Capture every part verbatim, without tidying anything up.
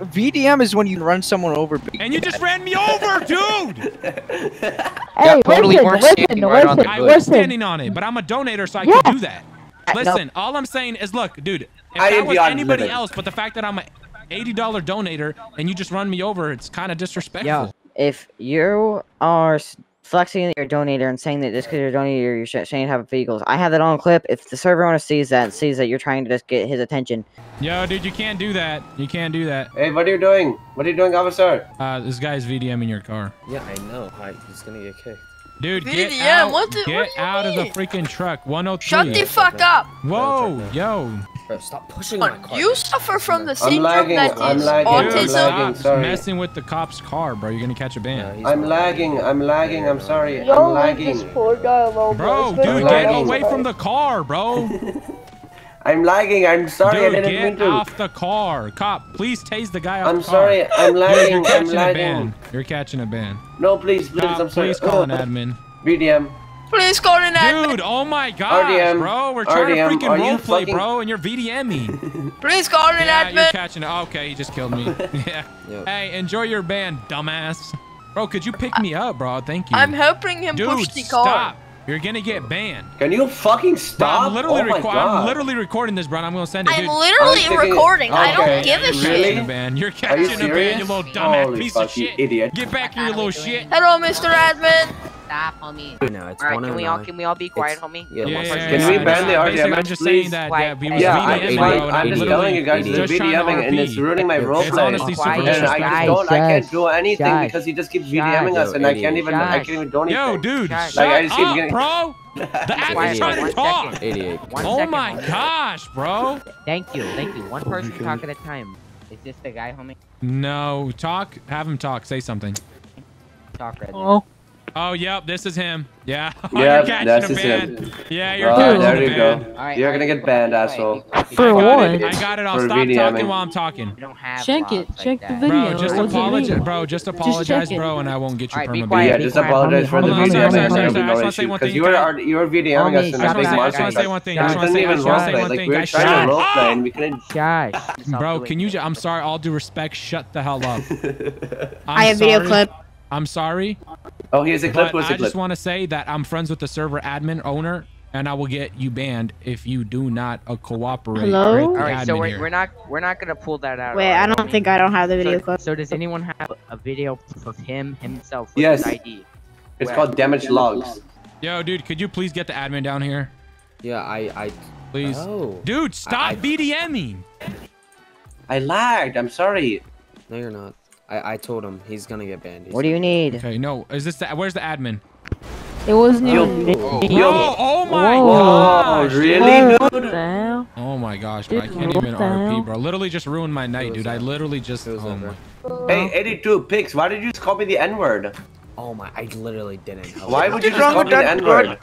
V D M is when you run someone over. And you just ran me over, dude! Hey, totally listen, weren't standing listen, right listen, on the I was standing on it, but I'm a donator, so I yeah. can do that. Listen, no. all I'm saying is, look, dude, if I that was anybody limit. else, but the fact that I'm an eighty dollar donator and you just run me over, it's kind of disrespectful. Yo, if you are flexing that you're a donator and saying that just because you're a donator, you shouldn't have vehicles, I have that on clip. If the server owner sees that and sees that you're trying to just get his attention. Yo, dude, you can't do that. You can't do that. Hey, what are you doing? What are you doing, officer? Uh, this guy's V D M in your car. Yeah, I know. I, he's going to get kicked. Dude, V D M, get out, what the, get what out of the freaking truck. one oh three. Shut the fuck up. Whoa, yo. Bro, stop pushing my car. You suffer from the syndrome lagging, that I'm is lagging, autism. Stop messing with the cop's car, bro. You're going to catch a ban. No, I'm lagging. I'm lagging. I'm sorry. Yo, I'm lagging. This poor guy alone, bro, bro dude, get away from the car, bro. I'm lagging. I'm sorry. Dude, I didn't mean to. Get off the car. Cop, please tase the guy off I'm the car. I'm sorry. I'm lagging. You're catching I'm lagging. a ban. You're catching a ban. No, please, please. Cop, I'm sorry. Please call oh. an admin. B D M. Please call an admin. Dude, oh my gosh, R D M. Bro. We're trying R D M. to freaking roleplay, fucking... bro, and you're V D M-ing. Please call an yeah, admin. You're catching it. Okay, he just killed me. yeah. Yep. Hey, enjoy your ban, dumbass. Bro, could you pick I... me up, bro? Thank you. I'm helping him Dude, push the car. Stop. You're gonna get banned. Can you fucking stop? I'm literally, oh I'm literally recording this, bro. I'm gonna send it. I'm dude. literally I'm recording. Okay. I don't give a really? shit. Really? You're catching you a ban, you little dumbass Holy piece of shit. Idiot. Get back here, you little shit. Hello, Mister Admin. Stop, homie. No, it's all right, can we all can we all be quiet, it's, homie? Yeah, yeah, yeah, yeah, can yeah, we yeah, ban yeah, the R D M? I'm just saying that. Yeah, we was VDMing, bro. I'm just telling you guys, it's VDMing and it's ruining my roleplay. And I just don't, I can't do anything because he just keeps VDMing us, and I can't even, I can't even do anything. Yo, dude, shut up, bro. The admin's trying to talk. Idiot. Oh my gosh, bro. Thank you, thank you. One person talk at a time. Is this the guy, homie? No, talk. Have him talk. Say something. Talk right now. Oh, yep, this is him. Yeah. Yeah, that's him. Yeah, you're catching a ban. There you go. Right, you're gonna get banned, asshole. For what? I got it. I'll stop talking while I'm talking. Check it. Check the video. Bro, just apologize, bro. Just apologize, bro, and I won't get you permanent. Yeah, just apologize for the V D M. Because you are you are VDMing us, and I think I just want to say one thing. I just want to say one thing. We're trying to roleplay, and we couldn't. Guys. Bro, can you? I'm sorry. All due respect, shut the hell up. I have video clip. I'm sorry. Oh, here's a clip. What's a clip? I just want to say that I'm friends with the server admin owner, and I will get you banned if you do not uh, cooperate. Hello. All right, so we're, we're not we're not gonna pull that out. Wait, I don't think I don't have the video clip. So does anyone have a video of him himself with his I D? It's called damage logs. Yo, dude, could you please get the admin down here? Yeah, I I please. Oh. Dude, stop VDMing. I lagged. I'm sorry. No, you're not. I, I told him he's gonna get banned. He's what do you need? Okay, no. Is this the, where's the admin? It wasn't even. Yo, yo, oh my Whoa. gosh! Really? Dude? Oh my gosh! Bro, I can't even R P, bro. Literally just ruined my night, dude. Over. I literally just. Oh hey, eighty-two pics. Why did you just copy the N-word? Oh my! I literally didn't. Why would you just copy the N-word?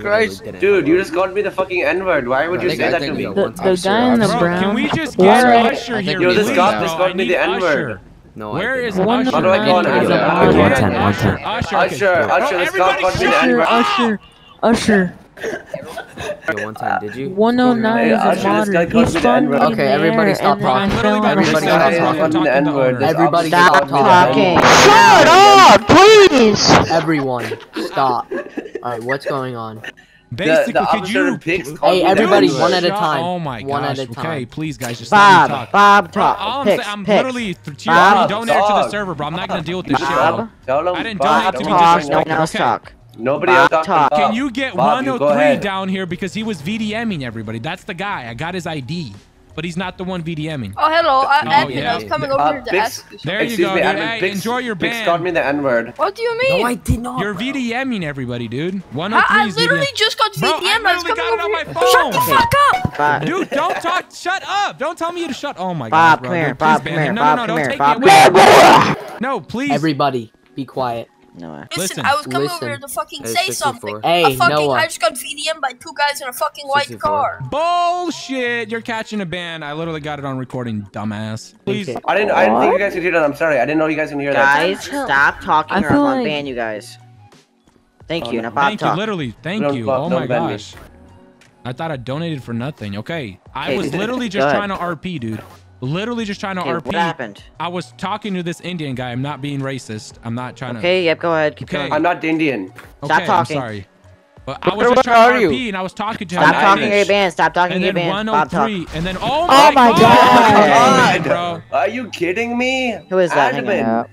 Christ, dude, you just called me the fucking N-word. Why would you say that to me? The guy in the brown. Can we just get Usher here? Yo, this cop just called me the N-word. No, Where is Usher? How do I call Usher? Usher, Usher, Usher, Usher, Usher, Usher, Usher, Usher. Yo, one time, did you? one oh nine is a modern. He spawned me in the air. Okay, everybody stop talking. Everybody stop talking. Everybody stop talking. Shut up, please! Everyone, stop. Alright, what's going on? Basically, the, the could you? Picks hey, everybody, one at a time. Oh my gosh. One at a time. Okay, please, guys, just Bob, let me talk. Bob, talk. Bro, all I'm picks, saying, I'm picks. literally Bob, donated talk. to the server, bro. I'm not gonna deal with this Bob, shit, bro. I didn't Bob, donate talk, to be disrespectful. No one else okay. talk. Nobody Bob, else talk. Can you get Bob, one oh three you down here because he was V D M-ing everybody? That's the guy. I got his I D. But he's not the one V D M-ing. Oh, hello. I'm oh, yeah. I was coming over uh, here to Bix, ask. There you go, me, dude. Hey, Bix, enjoy your ban. Bix got me the N-word. What do you mean? No, I did not. You're V D M-ing everybody, dude. one oh three I, I literally V D M. Just got V D M. I, I was coming got over it on my phone. Shut the fuck up. Bob. Dude, don't talk. Shut up. Don't tell me you to shut. Oh, my God. Bob, come here. Bob, come here. No, no, no. Don't take it away. No, please. Everybody, be quiet. No. Listen, listen, I was coming listen. over here to fucking say sixty-four. Something. Hey, I fucking Noah. I just got V D M by two guys in a fucking white sixty-four. Car. Bullshit! You're catching a ban. I literally got it on recording, dumbass. Please. I didn't. I didn't think you guys could hear that. I'm sorry. I didn't know you guys can hear guys, that. Guys, stop talking I or I'm like... ban you guys. Thank oh, you. No. Thank talk. you. Literally. Thank don't you. Fuck, oh my gosh. Me. I thought I donated for nothing. Okay. I hey, was literally just trying to R P, dude. Literally just trying to okay, R P. What happened? I was talking to this Indian guy. I'm not being racist. I'm not trying okay, to. Okay, yep, go ahead. Keep okay. going. I'm not Indian. Okay, Stop talking. I'm sorry. But I was just trying to R P you? and I was talking to him. Stop talking to your band. Stop talking to your band. Bob talk. And then oh my, oh my god. god. god. Bro. Are you kidding me? Who is that? Admin.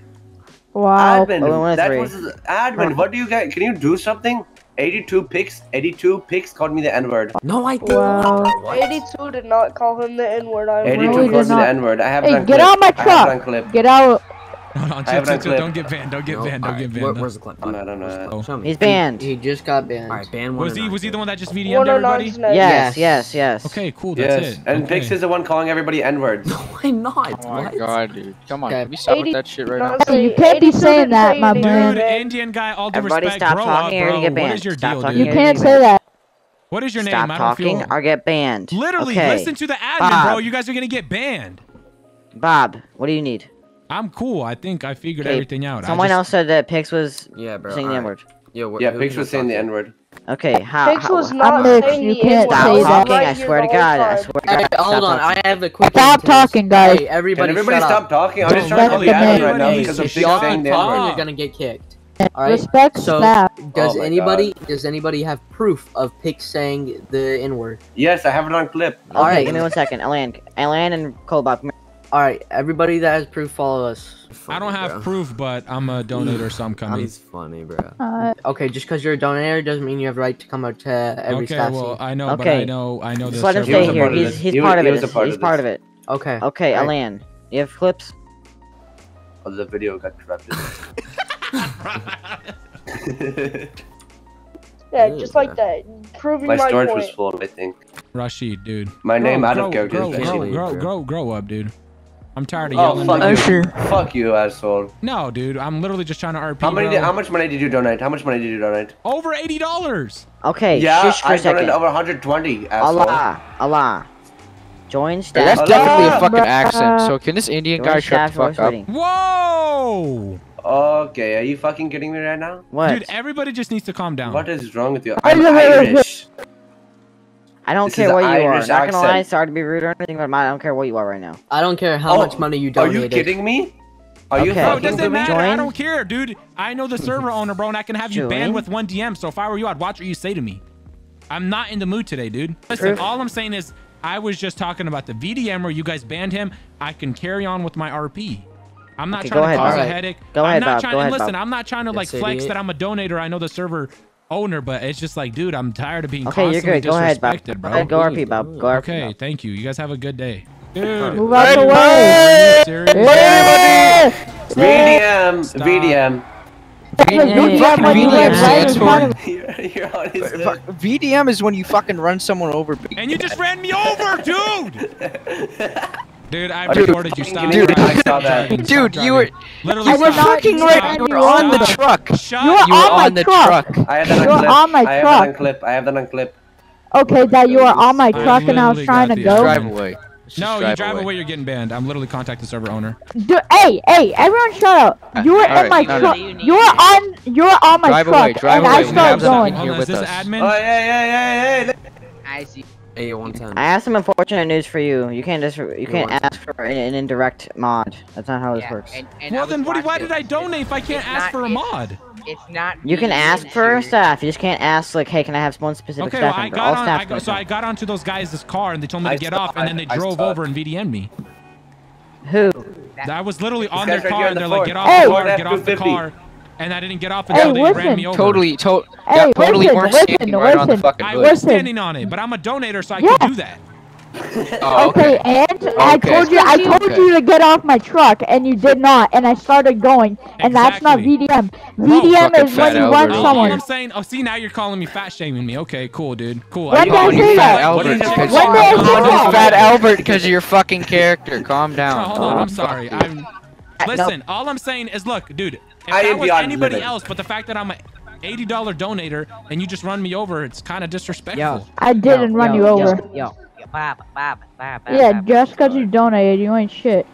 Wow. Admin. Oh, that was admin. What do you guys? Can you do something? eighty-two picks. eighty-two picks called me the N-word. No, I didn't. Wow. eighty-two did not call him the N-word. eighty-two really called me the N-word. I have hey, it on get clip. out my truck. Get out. No, no, chill, chill, chill. Don't get banned. Don't get no, banned. Don't right. get banned. Where, where's the clip? I don't know. Show me. He's banned. He, he just got banned. All right, banned. Was he? Was he the one that just V D M'd everybody? Yes, yes, yes. Okay, cool. That's yes. it. And okay. Pix is the one calling everybody N-words. No, I'm not. Oh my what? God, dude. Come on. Can we stop with that shit right now? Hey, you can't be saying that, my man. Dude, Indian guy. All due respect. Everybody, stop talking or get banned. What is your deal, dude? You can't say that. What is your name? Stop talking or get banned. Literally, listen to the admin, bro. You guys are gonna get banned. Bob, what do you need? I'm cool. I think I figured okay. everything out. Someone just... else said that Pix was yeah, bro, saying right. the N-word. Yeah, yeah Pix was saying the N-word. Okay, how? Pix was not saying you can't stop talking. I swear to God. I swear to God. Hold on, I have a quick. Stop talking, guys. Hey, everybody, Can everybody stop talking. I'm just trying to call the admin right now because of Pix saying the N-word. You're gonna get kicked. All right. Respect so, does oh anybody God. does anybody have proof of Pix saying the N-word? Yes, I have it on clip. All right, give me one second. Alan, Alan, and Colebop. All right, everybody that has proof, follow us. Funny, I don't have bro. proof, but I'm a donator, so I'm coming. He's funny, bro. Uh, okay, just because you're a donator doesn't mean you have the right to come out to every okay, staff. Okay, well, I know, okay. but I know, I know. Just let him stay here. He's he's part of it. He's part of it. Okay. Okay, right. Alan, you have clips. Oh, the video got corrupted. Yeah, just like that. Proving my point. My storage was full, I think. Rashid, dude. My name out of character. Grow, grow, grow up, dude. I'm tired of yelling. Oh, fuck you. Sure. Fuck you, asshole. No, dude. I'm literally just trying to R P. How, many did, how much money did you donate? How much money did you donate? Over eighty dollars. Okay. Yeah, I donated over one hundred twenty, asshole. Allah. Allah. Join staff. That's Allah, definitely a fucking bruh. accent. So can this Indian Join guy shut the fuck up? Reading. Whoa. Okay. Are you fucking kidding me right now? What? Dude, everybody just needs to calm down. What is wrong with you? I'm Irish. I don't this care what you Irish are. Accent. Not gonna lie, sorry to be rude or anything, but I don't care what you are right now. I don't care how oh, much money you donated. Are you kidding me? Are okay. you bro, it doesn't matter. Join? I don't care, dude. I know the server owner, bro, and I can have you Join? banned with one D M. So if I were you, I'd watch what you say to me. I'm not in the mood today, dude. Listen, True. all I'm saying is I was just talking about the V D M where you guys banned him. I can carry on with my R P. I'm not okay, trying to ahead, cause Bob. a headache. Go I'm ahead, not Bob. trying. Go ahead, listen, Bob. I'm not trying to like yes, flex idiot. that I'm a donator. I know the server owner, but it's just like, dude, I'm tired of being okay, constantly you're good. Go disrespected, ahead, bro. Go R P, Bob. Go R P, okay, Bob. Thank you. You guys have a good day. Dude, move out of the way. B D M, B D M. V D M is when you fucking run someone over. And you just ran me over, dude. Dude, I reported you. Stop. Dude, I saw that. Dude, you were literally you were fucking right. You were on the truck. You were on the truck. I have that on clip. I have that on clip. I have that on clip. Okay, that you were on my truck and I was trying to go. Drive away. No, you drive away. You're getting banned. I'm literally contacting server owner. Dude, hey, hey, everyone, shut up. You were in my truck. You were on. You were on my truck, and I started going. Is this admin? Oh yeah, yeah, yeah, yeah. I see. I have some unfortunate news for you. You can't just you can't ask for an, an indirect mod. That's not how this yeah, works. And, and well then, what, why did I donate if I can't ask not, for a mod? It's not. You can ask for staff. You just can't ask like, hey, can I have one specific okay, staff well, member? I got All on, staff I got, so I got onto those guys' car and they told me to I get saw, off, and then they I drove saw. over and V D M'd me. Who? I was literally on their right car, on and the they're floor. like, get off hey, the car, get off the car. And I didn't get off until hey, they listen. ran me over. Totally, to hey, yeah, totally listen, weren't standing listen, right listen. on the fucking hood. I was standing on it, but I'm a donator, so I yeah. can do that. Oh, okay. okay, and okay. I told you, I told okay. you to get off my truck, and you did not, and I started going, and exactly. that's not V D M. V D M no, is when you run someone. I'm saying, oh, see, now you're calling me fat shaming me. Okay, cool, dude, cool. When did I say that? What did I say? Fat Albert, because of your fucking character. Calm down. Hold on, I'm sorry. I'm. Listen, all I'm saying is, look, dude. If I that was anybody living. else, but the fact that I'm an eighty dollar donator and you just run me over, it's kind of disrespectful. Yo, I didn't yo, run yo, you over. Yo, yo, yo, Bob, Bob, Bob, yeah, Bob, just because you donated, you ain't shit.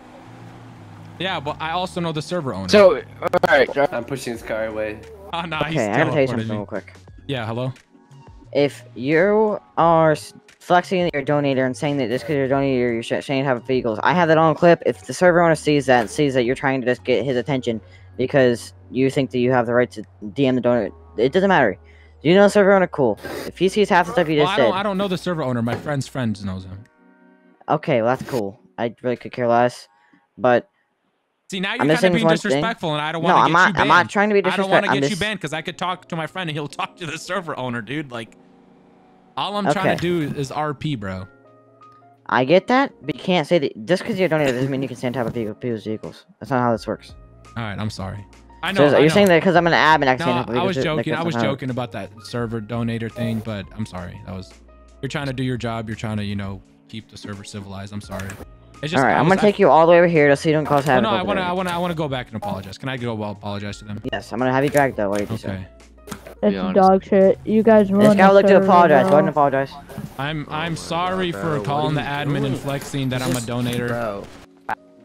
Yeah, but I also know the server owner. So, alright, I'm pushing this car away. Oh, no, okay, he's I'm gonna tell you something real quick. Yeah, hello? If you are flexing your donator and saying that just because you're a donator, you're saying you have illegals. I have that on clip. If the server owner sees that and sees that you're trying to just get his attention because you think that you have the right to D M the donor, it doesn't matter. You know the server owner? Cool. If he sees half the stuff you just well, I don't, said... I don't know the server owner. My friend's friend knows him. Okay, well, that's cool. I really could care less, but... See, now you're kind of being disrespectful, thing. and I don't want to no, get I'm not, you banned. I'm not trying to be disrespectful. I don't want to get just... you banned, because I could talk to my friend, and he'll talk to the server owner, dude. Like, all I'm okay. trying to do is R P, bro. I get that, but you can't say that... Just because you're donated doesn't mean you can stand on top of people's vehicles. That's not how this works. All right, I'm sorry. I know. So I you're know. saying that because I'm an admin. I, no, I was joking. I was joking out. about that server donator thing, but I'm sorry. That was you're trying to do your job. You're trying to, you know, keep the server civilized. I'm sorry. It's just, all right, I'm gonna I, take you all the way over here just so you don't cause havoc. No, no I want to. I want to. I want to go back and apologize. Can I go? Well, apologize to them. Yes, I'm gonna have you dragged though. What do you okay. say? That's some dog shit. You guys ruined this guy would like to apologize. Now. Go ahead and apologize. I'm I'm oh sorry God, for bro. calling the admin and flexing that I'm a donator. Bro.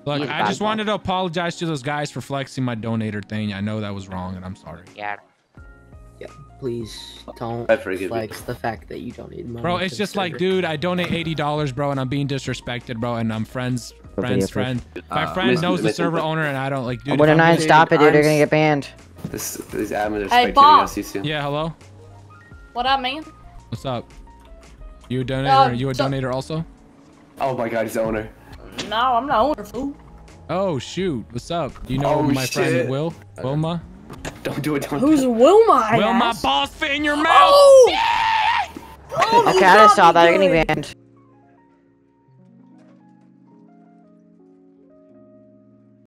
Look, He's I just wanted to apologize to those guys for flexing my donator thing. I know that was wrong, and I'm sorry. Yeah. Yeah. Please don't flex the fact that you donated money. Bro, it's just server. like, dude, I donate eighty dollars, bro, and I'm being disrespected, bro, and I'm friends, friends, friend. My uh, friend knows the server owner, and I don't like, dude. When I stop it, dude, they're gonna get banned. This, these admins are spectating us. Yeah, hello. What up, man? What's up? You a donator? Uh, you a so donator also? Oh my God, he's the owner. No, I'm not owner, fool. Oh, shoot. What's up? Do you know oh, my shit. friend Will? Okay. Wilma? Don't do it. Don't Who's do it. Wilma? I Wilma, asked? balls fit in your mouth. Oh! Yeah! Oh, okay, I just saw that. You're going to be banned.